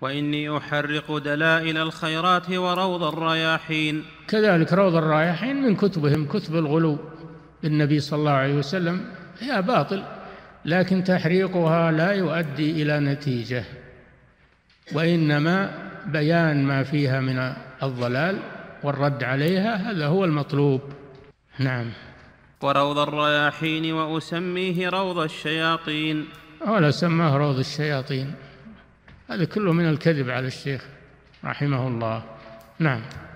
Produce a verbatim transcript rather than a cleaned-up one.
وإني أحرق دلائل الخيرات وروض الرياحين. كذلك روض الرياحين من كتبهم كتب الغلو بالنبي صلى الله عليه وسلم، هي باطل، لكن تحريقها لا يؤدي إلى نتيجة، وإنما بيان ما فيها من الضلال والرد عليها، هذا هو المطلوب. نعم. وروض الرياحين وأسميه روض الشياطين. ولا سماه روض الشياطين، هذا كله من الكذب على الشيخ رحمه الله. نعم.